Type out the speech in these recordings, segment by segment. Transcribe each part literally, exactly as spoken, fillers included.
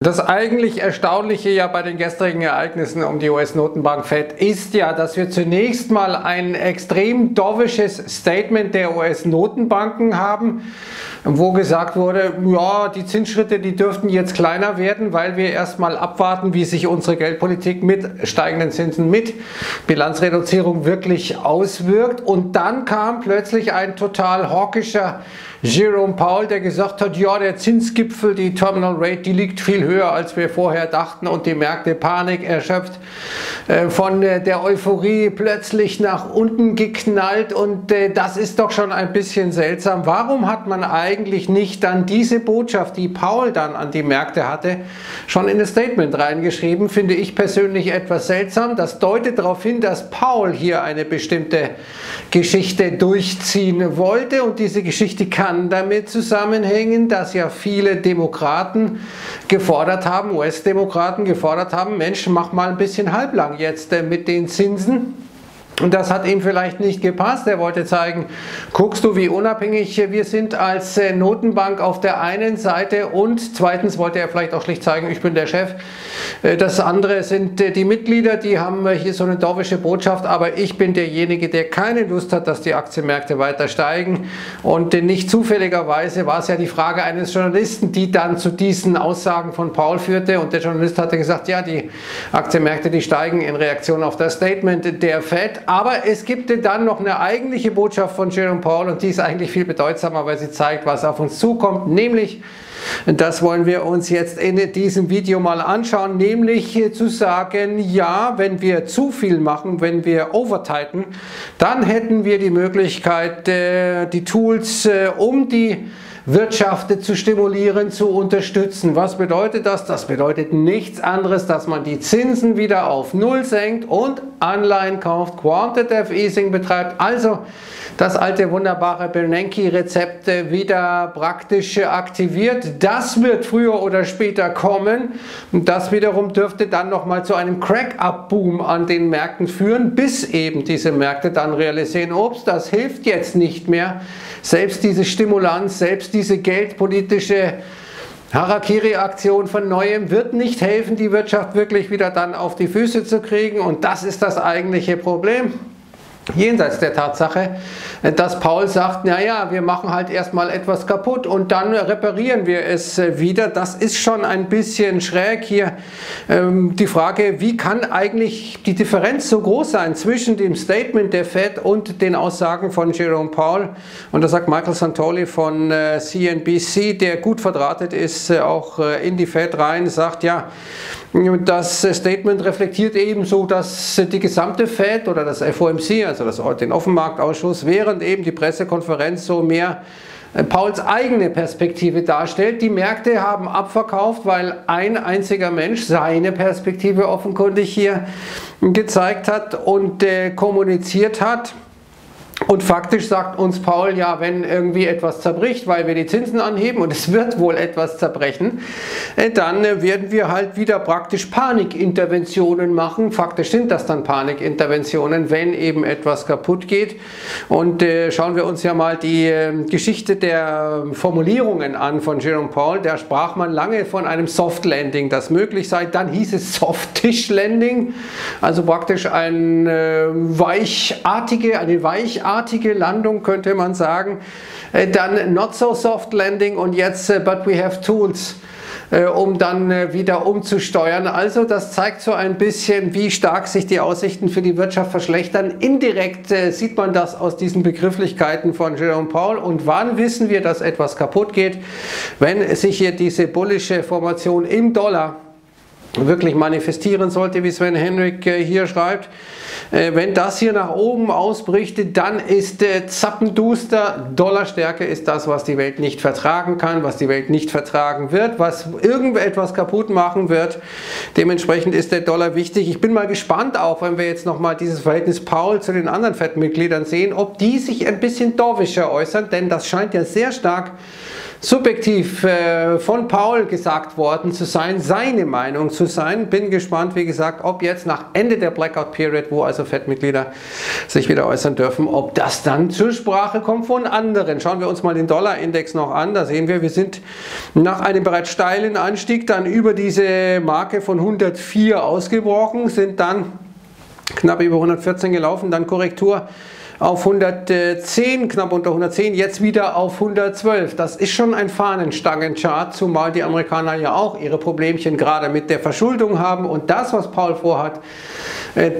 Das eigentlich Erstaunliche ja bei den gestrigen Ereignissen um die U S-Notenbank Fed ist ja, dass wir zunächst mal ein extrem dovisches Statement der U S-Notenbanken haben, wo gesagt wurde, ja, die Zinsschritte, die dürften jetzt kleiner werden, weil wir erstmal abwarten, wie sich unsere Geldpolitik mit steigenden Zinsen, mit Bilanzreduzierung wirklich auswirkt. Und dann kam plötzlich ein total hawkischer Jerome Powell, der gesagt hat, ja, der Zinsgipfel, die Terminal Rate, die liegt viel höher, als wir vorher dachten, und die Märkte Panik erschöpft äh, von äh, der Euphorie plötzlich nach unten geknallt, und äh, das ist doch schon ein bisschen seltsam. Warum hat man eigentlich nicht dann diese Botschaft, die Powell dann an die Märkte hatte, schon in das Statement reingeschrieben? Finde ich persönlich etwas seltsam. Das deutet darauf hin, dass Powell hier eine bestimmte Geschichte durchziehen wollte, und diese Geschichte kann damit zusammenhängen, dass ja viele Demokraten gefordert haben, U S-Demokraten gefordert haben, Mensch, mach mal ein bisschen halblang jetzt äh, mit den Zinsen. Und das hat ihm vielleicht nicht gepasst. Er wollte zeigen, guckst du, wie unabhängig wir sind als Notenbank auf der einen Seite, und zweitens wollte er vielleicht auch schlicht zeigen, ich bin der Chef. Das andere sind die Mitglieder, die haben hier so eine dovische Botschaft, aber ich bin derjenige, der keine Lust hat, dass die Aktienmärkte weiter steigen. Und nicht zufälligerweise war es ja die Frage eines Journalisten, die dann zu diesen Aussagen von Powell führte, und der Journalist hatte gesagt, ja, die Aktienmärkte, die steigen in Reaktion auf das Statement der Fed. Aber es gibt dann noch eine eigentliche Botschaft von Jerome Powell, und die ist eigentlich viel bedeutsamer, weil sie zeigt, was auf uns zukommt, nämlich, das wollen wir uns jetzt in diesem Video mal anschauen, nämlich zu sagen, ja, wenn wir zu viel machen, wenn wir overtighten, dann hätten wir die Möglichkeit, die Tools, um die Wirtschaft zu stimulieren, zu unterstützen. Was bedeutet das? Das bedeutet nichts anderes, dass man die Zinsen wieder auf Null senkt und Anleihen kauft, Quantitative Easing betreibt, also das alte wunderbare Bernanke-Rezept wieder praktisch aktiviert. Das wird früher oder später kommen, und das wiederum dürfte dann nochmal zu einem Crack-Up-Boom an den Märkten führen, bis eben diese Märkte dann realisieren, ups, das hilft jetzt nicht mehr. Selbst diese Stimulanz, selbst diese geldpolitische Harakiri-Aktion von Neuem wird nicht helfen, die Wirtschaft wirklich wieder dann auf die Füße zu kriegen, und das ist das eigentliche Problem. Jenseits der Tatsache, dass Powell sagt, naja, wir machen halt erstmal etwas kaputt und dann reparieren wir es wieder. Das ist schon ein bisschen schräg hier. Ähm, die Frage, wie kann eigentlich die Differenz so groß sein zwischen dem Statement der Fed und den Aussagen von Jerome Powell? Und da sagt Michael Santoli von äh, C N B C, der gut verdrahtet ist, äh, auch äh, in die Fed rein, sagt, ja, das Statement reflektiert ebenso, dass die gesamte Fed oder das F O M C, also das, den Offenmarktausschuss, während eben die Pressekonferenz so mehr Pauls eigene Perspektive darstellt. Die Märkte haben abverkauft, weil ein einziger Mensch seine Perspektive offenkundig hier gezeigt hat und äh, kommuniziert hat. Und faktisch sagt uns Powell, ja, wenn irgendwie etwas zerbricht, weil wir die Zinsen anheben, und es wird wohl etwas zerbrechen, dann werden wir halt wieder praktisch Panikinterventionen machen. Faktisch sind das dann Panikinterventionen, wenn eben etwas kaputt geht. Und äh, schauen wir uns ja mal die äh, Geschichte der Formulierungen an von Jerome Powell. Da sprach man lange von einem Soft Landing, das möglich sei. Dann hieß es Soft-Tisch Landing, also praktisch ein, äh, weichartige, eine weichartige Landung, könnte man sagen, dann not so soft landing, und jetzt but we have tools, um dann wieder umzusteuern. Also das zeigt so ein bisschen, wie stark sich die Aussichten für die Wirtschaft verschlechtern. Indirekt sieht man das aus diesen Begrifflichkeiten von Jerome Powell. Und wann wissen wir, dass etwas kaputt geht? Wenn sich hier diese bullische Formation im Dollar wirklich manifestieren sollte, wie Sven Henrich hier schreibt, wenn das hier nach oben ausbricht, dann ist zappenduster. Dollarstärke ist das, was die Welt nicht vertragen kann, was die Welt nicht vertragen wird, was irgendetwas kaputt machen wird. Dementsprechend ist der Dollar wichtig. Ich bin mal gespannt, auch wenn wir jetzt nochmal dieses Verhältnis Powell zu den anderen Fed-Mitgliedern sehen, ob die sich ein bisschen dovischer äußern, denn das scheint ja sehr stark subjektiv äh, von Powell gesagt worden zu sein, seine Meinung zu sein. Bin gespannt, wie gesagt, ob jetzt nach Ende der Blackout Period, wo also Fed-Mitglieder sich wieder äußern dürfen, ob das dann zur Sprache kommt von anderen. Schauen wir uns mal den Dollar-Index noch an. Da sehen wir, wir sind nach einem bereits steilen Anstieg dann über diese Marke von hundertvier ausgebrochen, sind dann knapp über hundertvierzehn gelaufen, dann Korrektur auf hundertzehn, knapp unter hundertzehn, jetzt wieder auf hundertzwölf. Das ist schon ein Fahnenstangenchart, zumal die Amerikaner ja auch ihre Problemchen gerade mit der Verschuldung haben und das, was Powell vorhat,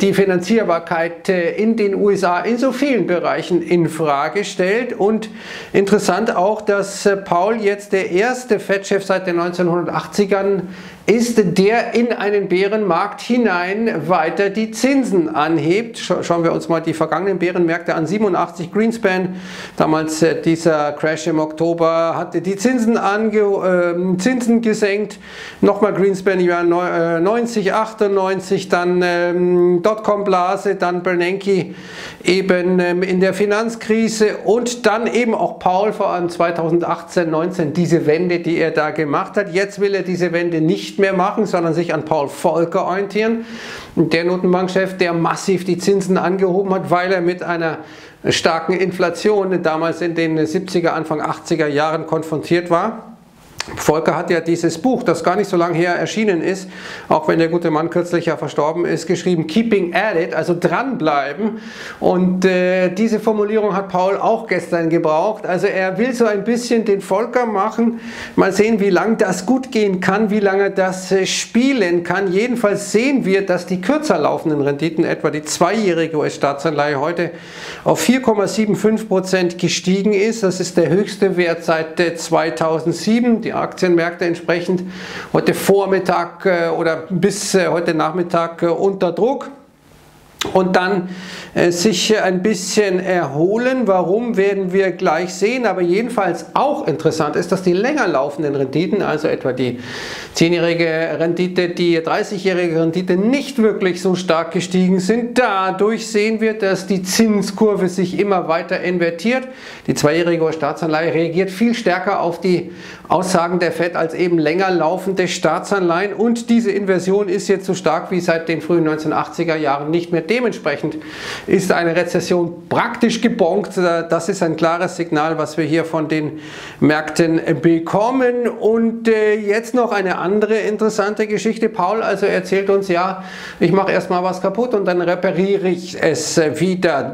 die Finanzierbarkeit in den U S A in so vielen Bereichen in Frage stellt. Und interessant auch, dass Powell jetzt der erste Fed-Chef seit den neunzehnhundertachtzigern ist, der in einen Bärenmarkt hinein weiter die Zinsen anhebt. Schauen wir uns mal die vergangenen Bärenmärkte an. siebenundachtzig Greenspan, damals dieser Crash im Oktober, hatte die Zinsen, ange, äh, Zinsen gesenkt. Nochmal Greenspan, neunzig, achtundneunzig, dann ähm, Dotcom-Blase, dann Bernanke eben ähm, in der Finanzkrise und dann eben auch Powell, vor allem zweitausendachtzehn, neunzehn, diese Wende, die er da gemacht hat. Jetzt will er diese Wende nicht mehr machen, sondern sich an Paul Volcker orientieren. Der Notenbankchef, der massiv die Zinsen angehoben hat, weil er mit einer starken Inflation damals in den siebziger, Anfang achtziger Jahren konfrontiert war. Volcker hat ja dieses Buch, das gar nicht so lange her erschienen ist, auch wenn der gute Mann kürzlich ja verstorben ist, geschrieben, Keeping at it, also dranbleiben. Und äh, diese Formulierung hat Powell auch gestern gebraucht. Also er will so ein bisschen den Volcker machen. Mal sehen, wie lange das gut gehen kann, wie lange das äh, spielen kann. Jedenfalls sehen wir, dass die kürzer laufenden Renditen, etwa die zweijährige U S-Staatsanleihe, heute auf vier Komma fünfundsiebzig Prozent gestiegen ist. Das ist der höchste Wert seit äh, zweitausendsieben. Die Aktienmärkte entsprechend heute Vormittag äh, oder bis äh, heute Nachmittag äh, unter Druck und dann äh, sich äh, ein bisschen erholen. Warum, werden wir gleich sehen, aber jedenfalls auch interessant ist, dass die länger laufenden Renditen, also etwa die zehnjährige Rendite, die dreißigjährige Rendite nicht wirklich so stark gestiegen sind. Dadurch sehen wir, dass die Zinskurve sich immer weiter invertiert. Die zweijährige Staatsanleihe reagiert viel stärker auf die Aussagen der Fed als eben länger laufende Staatsanleihen und diese Inversion ist jetzt so stark wie seit den frühen neunzehnhundertachtziger Jahren nicht mehr. Dementsprechend ist eine Rezession praktisch gebongt. Das ist ein klares Signal, was wir hier von den Märkten bekommen. Und jetzt noch eine andere interessante Geschichte. Powell also erzählt uns, ja, ich mache erstmal was kaputt und dann repariere ich es wieder.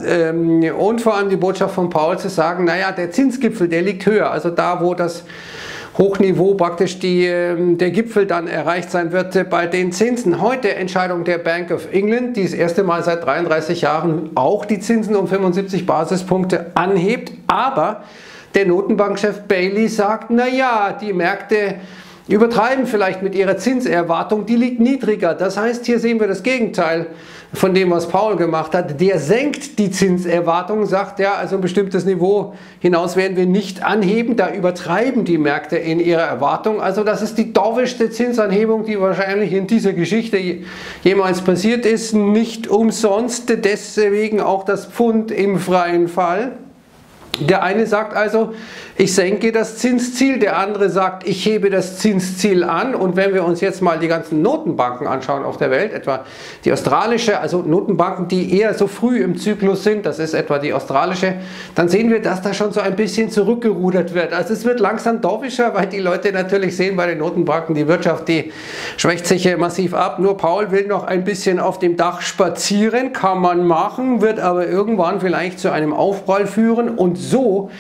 Und vor allem die Botschaft von Powell zu sagen, naja, der Zinsgipfel, der liegt höher. Also da, wo das Hochniveau praktisch die, der Gipfel dann erreicht sein wird bei den Zinsen. Heute Entscheidung der Bank of England, die das erste Mal seit dreiunddreißig Jahren auch die Zinsen um fünfundsiebzig Basispunkte anhebt. Aber der Notenbankchef Bailey sagt, naja, die Märkte übertreiben vielleicht mit ihrer Zinserwartung, die liegt niedriger. Das heißt, hier sehen wir das Gegenteil von dem, was Powell gemacht hat. Der senkt die Zinserwartung, sagt er, also ein bestimmtes Niveau hinaus werden wir nicht anheben. Da übertreiben die Märkte in ihrer Erwartung. Also das ist die dovischste Zinsanhebung, die wahrscheinlich in dieser Geschichte jemals passiert ist. Nicht umsonst, deswegen auch das Pfund im freien Fall. Der eine sagt also, ich senke das Zinsziel, der andere sagt, ich hebe das Zinsziel an. Und wenn wir uns jetzt mal die ganzen Notenbanken anschauen auf der Welt, etwa die australische, also Notenbanken, die eher so früh im Zyklus sind, das ist etwa die australische, dann sehen wir, dass da schon so ein bisschen zurückgerudert wird. Also es wird langsam dovischer, weil die Leute natürlich sehen bei den Notenbanken, die Wirtschaft, die schwächt sich massiv ab. Nur Powell will noch ein bisschen auf dem Dach spazieren, kann man machen, wird aber irgendwann vielleicht zu einem Aufprall führen. Und so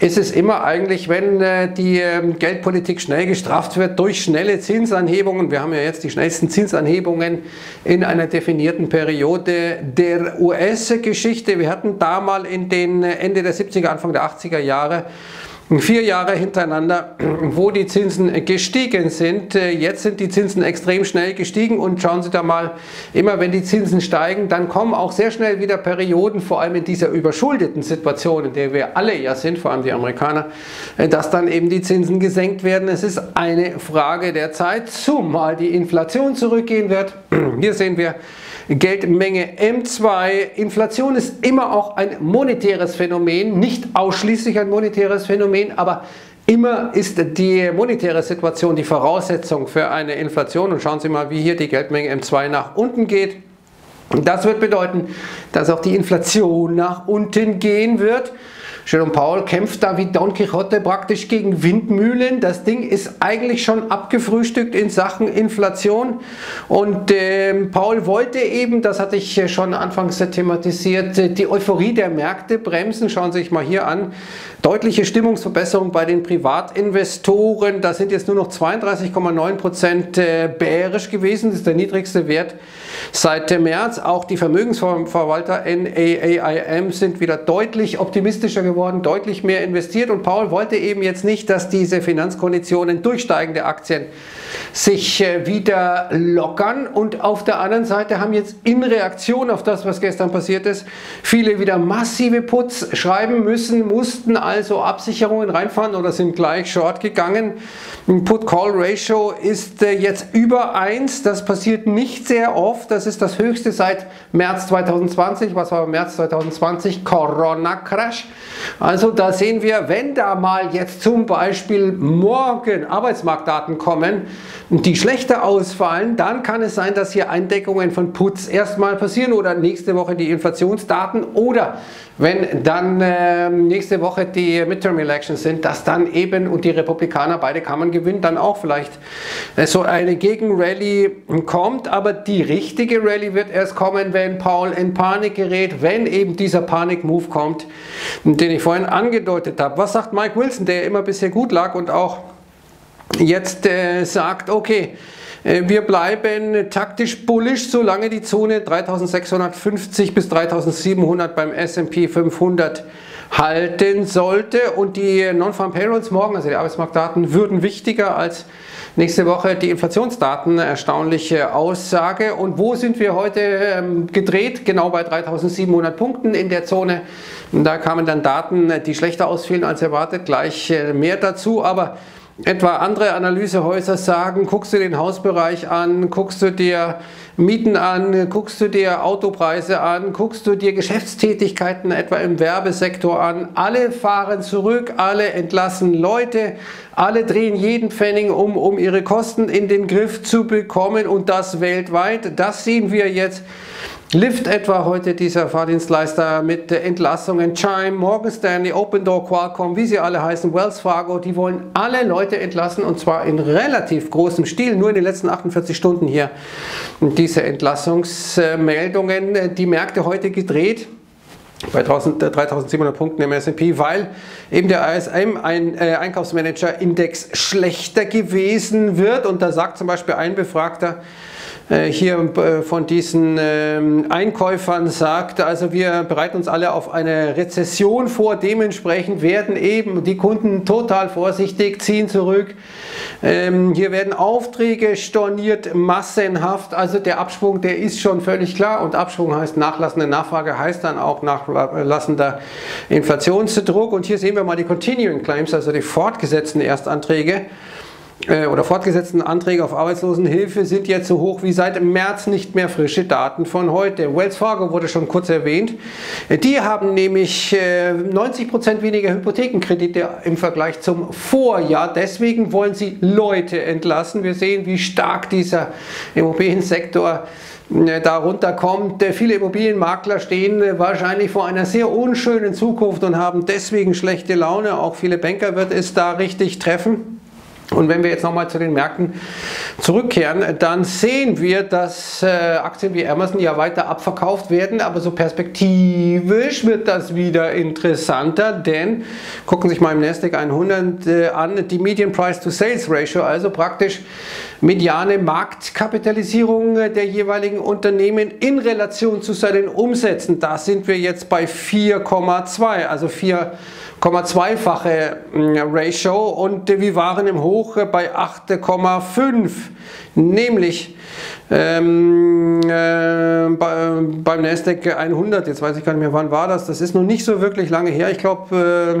ist es immer eigentlich, wenn äh, die äh, Geldpolitik schnell gestrafft wird durch schnelle Zinsanhebungen. Wir haben ja jetzt die schnellsten Zinsanhebungen in einer definierten Periode der U S-Geschichte. Wir hatten da mal in den Ende der siebziger, Anfang der achtziger Jahre vier Jahre hintereinander, wo die Zinsen gestiegen sind. Jetzt sind die Zinsen extrem schnell gestiegen und schauen Sie da mal, immer wenn die Zinsen steigen, dann kommen auch sehr schnell wieder Perioden, vor allem in dieser überschuldeten Situation, in der wir alle ja sind, vor allem die Amerikaner, dass dann eben die Zinsen gesenkt werden. Es ist eine Frage der Zeit, zumal die Inflation zurückgehen wird. Hier sehen wir Geldmenge M zwei. Inflation ist immer auch ein monetäres Phänomen, nicht ausschließlich ein monetäres Phänomen, aber Immer ist die monetäre Situation die Voraussetzung für eine Inflation. Und schauen Sie mal, wie hier die Geldmenge M zwei nach unten geht. Und das wird bedeuten, dass auch die Inflation nach unten gehen wird. Jerome Powell kämpft da wie Don Quixote praktisch gegen Windmühlen. Das Ding ist eigentlich schon abgefrühstückt in Sachen Inflation. Und äh, Powell wollte eben, das hatte ich schon anfangs thematisiert, die Euphorie der Märkte bremsen. Schauen Sie sich mal hier an. Deutliche Stimmungsverbesserung bei den Privatinvestoren. Da sind jetzt nur noch zweiunddreißig Komma neun Prozent bärisch gewesen. Das ist der niedrigste Wert seit März. Auch die Vermögensverwalter N A A I M sind wieder deutlich optimistischer geworden. Worden, deutlich mehr investiert, und Powell wollte eben jetzt nicht, dass diese Finanzkonditionen durch steigende Aktien sich wieder lockern, und auf der anderen Seite haben jetzt in Reaktion auf das, was gestern passiert ist, viele wieder massive Puts schreiben müssen, mussten also Absicherungen reinfahren oder sind gleich short gegangen. Ein Put-Call-Ratio ist jetzt über eins, das passiert nicht sehr oft, das ist das höchste seit März zweitausendzwanzig, was war im März zweitausendzwanzig, Corona-Crash. Also da sehen wir, wenn da mal jetzt zum Beispiel morgen Arbeitsmarktdaten kommen, die schlechter ausfallen, dann kann es sein, dass hier Eindeckungen von Puts erstmal passieren oder nächste Woche die Inflationsdaten, oder wenn dann äh, nächste Woche die Midterm Elections sind, dass dann eben und die Republikaner beide Kammern gewinnen, dann auch vielleicht äh, so eine Gegenrally kommt. Aber die richtige Rally wird erst kommen, wenn Powell in Panik gerät, wenn eben dieser Panik-Move kommt, den ich vorhin angedeutet habe. Was sagt Mike Wilson, der immer bisher gut lag und auch jetzt äh, sagt, okay, äh, wir bleiben taktisch bullisch, solange die Zone dreitausendsechshundertfünfzig bis dreitausendsiebenhundert beim S und P fünfhundert halten sollte, und die Non-Farm Payrolls morgen, also die Arbeitsmarktdaten, würden wichtiger als nächste Woche die Inflationsdaten. Erstaunliche Aussage. Und wo sind wir heute gedreht? Genau bei dreitausendsiebenhundert Punkten in der Zone. Da kamen dann Daten, die schlechter ausfielen als erwartet, gleich mehr dazu, aber etwa andere Analysehäuser sagen, guckst du den Hausbereich an, guckst du dir Mieten an, guckst du dir Autopreise an, guckst du dir Geschäftstätigkeiten etwa im Werbesektor an, alle fahren zurück, alle entlassen Leute, alle drehen jeden Pfennig um, um ihre Kosten in den Griff zu bekommen, und das weltweit. Das sehen wir jetzt. Lyft etwa heute, dieser Fahrdienstleister, mit Entlassungen, Chime, Morgan Stanley, Open Door, Qualcomm, wie sie alle heißen, Wells Fargo, die wollen alle Leute entlassen, und zwar in relativ großem Stil. Nur in den letzten achtundvierzig Stunden hier diese Entlassungsmeldungen. Die Märkte heute gedreht bei dreitausendsiebenhundert Punkten im S und P, weil eben der I S M, ein äh, Einkaufsmanager-Index, schlechter gewesen wird. Und da sagt zum Beispiel ein Befragter äh, hier äh, von diesen äh, Einkäufern, sagt, also wir bereiten uns alle auf eine Rezession vor, dementsprechend werden eben die Kunden total vorsichtig, ziehen zurück, ähm, hier werden Aufträge storniert, massenhaft, also der Abschwung, der ist schon völlig klar, und Abschwung heißt nachlassende Nachfrage, heißt dann auch nach lassender Inflationsdruck. Und hier sehen wir mal die Continuing Claims, also die fortgesetzten Erstanträge äh, oder fortgesetzten Anträge auf Arbeitslosenhilfe sind jetzt so hoch wie seit März nicht mehr, frische Daten von heute. Wells Fargo wurde schon kurz erwähnt. Die haben nämlich äh, neunzig Prozent weniger Hypothekenkredite im Vergleich zum Vorjahr. Deswegen wollen sie Leute entlassen. Wir sehen, wie stark dieser Immobiliensektor darunter kommt. Viele Immobilienmakler stehen wahrscheinlich vor einer sehr unschönen Zukunft und haben deswegen schlechte Laune. Auch viele Banker wird es da richtig treffen. Und wenn wir jetzt nochmal zu den Märkten zurückkehren, dann sehen wir, dass Aktien wie Amazon ja weiter abverkauft werden, aber so perspektivisch wird das wieder interessanter, denn gucken Sie sich mal im Nasdaq hundert an, die Median Price to Sales Ratio, also praktisch mediane Marktkapitalisierung der jeweiligen Unternehmen in Relation zu seinen Umsätzen, da sind wir jetzt bei vier Komma zwei, also vier Komma zweifache Ratio, und wir waren im Hoch bei acht Komma fünf, nämlich ähm, äh, bei, beim Nasdaq hundert, jetzt weiß ich gar nicht mehr, wann war das, das ist noch nicht so wirklich lange her, ich glaube äh,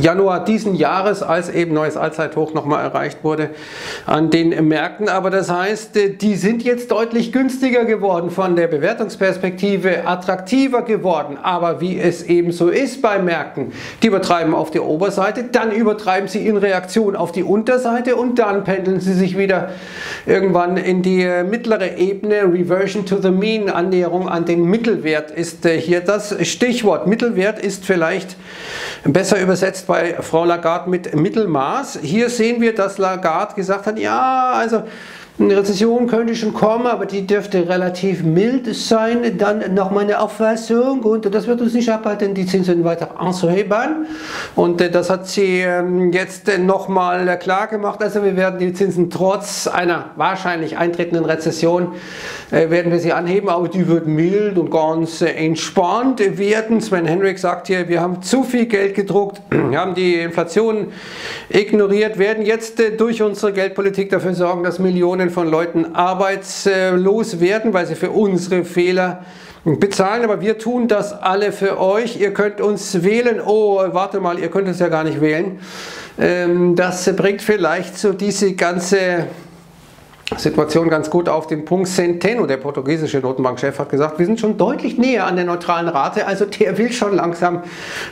Januar diesen Jahres, als eben neues Allzeithoch nochmal erreicht wurde an den Märkten. Aber das heißt, die sind jetzt deutlich günstiger geworden, von der Bewertungsperspektive attraktiver geworden. Aber wie es eben so ist bei Märkten, die übertreiben auf der Oberseite, dann übertreiben sie in Reaktion auf die Unterseite und dann pendeln sie sich wieder irgendwann in die mittlere Ebene. Reversion to the Mean, Annäherung an den Mittelwert ist hier das Stichwort. Mittelwert ist vielleicht besser übersetzt bei Frau Lagarde mit Mittelmaß. Hier sehen wir, dass Lagarde gesagt hat, ja, also eine Rezession könnte schon kommen, aber die dürfte relativ mild sein. Dann noch mal eine Aufwärtsung, und das wird uns nicht abhalten, die Zinsen weiter anzuheben. Und das hat sie jetzt nochmal klar gemacht. Also wir werden die Zinsen trotz einer wahrscheinlich eintretenden Rezession, werden wir sie anheben, aber die wird mild und ganz entspannt werden. Sven Henrich sagt hier, wir haben zu viel Geld gedruckt, haben die Inflation ignoriert, werden jetzt durch unsere Geldpolitik dafür sorgen, dass Millionen von Leuten arbeitslos werden, weil sie für unsere Fehler bezahlen, aber wir tun das alle für euch, ihr könnt uns wählen. Oh, warte mal, ihr könnt uns ja gar nicht wählen. Das bringt vielleicht so diese ganze Situation ganz gut auf den Punkt. Centeno, der portugiesische Notenbankchef, hat gesagt, wir sind schon deutlich näher an der neutralen Rate, also der will schon langsam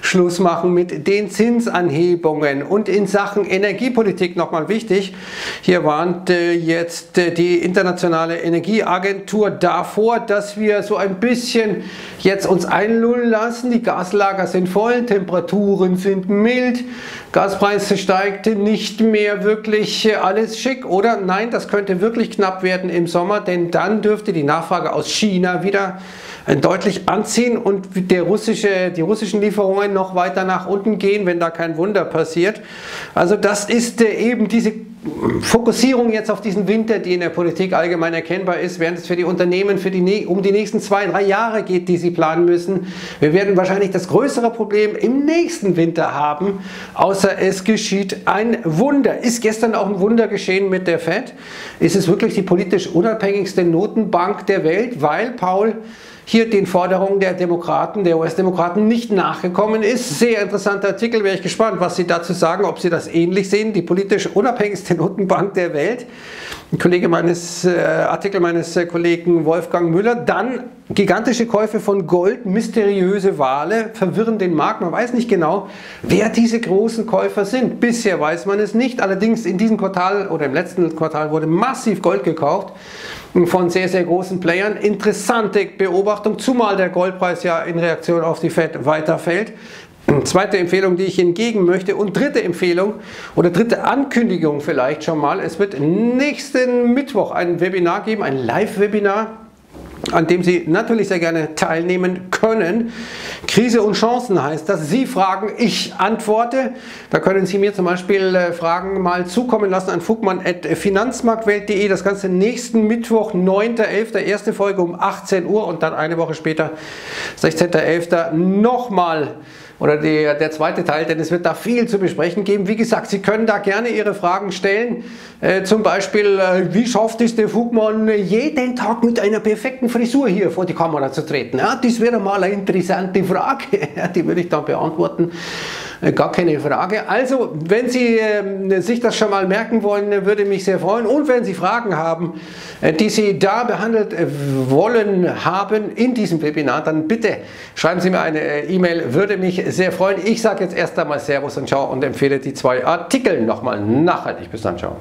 Schluss machen mit den Zinsanhebungen. Und in Sachen Energiepolitik nochmal wichtig, hier warnt jetzt die internationale Energieagentur davor, dass wir so ein bisschen jetzt uns einlullen lassen, die Gaslager sind voll, Temperaturen sind mild, Gaspreis steigt nicht mehr wirklich, alles schick, oder? Nein, das könnte wirklich wirklich knapp werden im Sommer, denn dann dürfte die Nachfrage aus China wieder deutlich anziehen und der russische, die russischen Lieferungen noch weiter nach unten gehen, wenn da kein Wunder passiert. Also das ist eben diese Fokussierung jetzt auf diesen Winter, die in der Politik allgemein erkennbar ist, während es für die Unternehmen für die, um die nächsten zwei, drei Jahre geht, die sie planen müssen. Wir werden wahrscheinlich das größere Problem im nächsten Winter haben, außer es geschieht ein Wunder. Ist gestern auch ein Wunder geschehen mit der Fed? Ist es wirklich die politisch unabhängigste Notenbank der Welt, weil Powell hier den Forderungen der Demokraten, der U S-Demokraten nicht nachgekommen ist? Sehr interessanter Artikel, wäre ich gespannt, was Sie dazu sagen, ob Sie das ähnlich sehen, die politisch unabhängigste Notenbank der Welt. Ein Kollege meines, äh, Artikel meines äh, Kollegen Wolfgang Müller. Dann gigantische Käufe von Gold, mysteriöse Wale verwirren den Markt. Man weiß nicht genau, wer diese großen Käufer sind. Bisher weiß man es nicht. Allerdings in diesem Quartal oder im letzten Quartal wurde massiv Gold gekauft von sehr, sehr großen Playern. Interessante Beobachtung, zumal der Goldpreis ja in Reaktion auf die Fed weiterfällt. Zweite Empfehlung, die ich Ihnen geben möchte, und dritte Empfehlung oder dritte Ankündigung vielleicht schon mal. Es wird nächsten Mittwoch ein Webinar geben, ein Live-Webinar, an dem Sie natürlich sehr gerne teilnehmen können. Krise und Chancen heißt das. Sie fragen, ich antworte. Da können Sie mir zum Beispiel Fragen mal zukommen lassen an fugmann at finanzmarktwelt punkt de. Das Ganze nächsten Mittwoch, neunten elften erste Folge um achtzehn Uhr, und dann eine Woche später, sechzehnten elften nochmal. Oder der, der zweite Teil, denn es wird da viel zu besprechen geben. Wie gesagt, Sie können da gerne Ihre Fragen stellen. Äh, zum Beispiel, äh, wie schafft es der Fugmann, jeden Tag mit einer perfekten Frisur hier vor die Kamera zu treten? Ja, das wäre mal eine interessante Frage, die würde ich dann beantworten. Gar keine Frage. Also, wenn Sie äh, sich das schon mal merken wollen, würde mich sehr freuen. Und wenn Sie Fragen haben, äh, die Sie da behandelt äh, wollen haben in diesem Webinar, dann bitte schreiben Sie mir eine äh, E-Mail. Würde mich sehr freuen. Ich sage jetzt erst einmal Servus und Ciao und empfehle die zwei Artikel nochmal nachhaltig. Bis dann, ciao.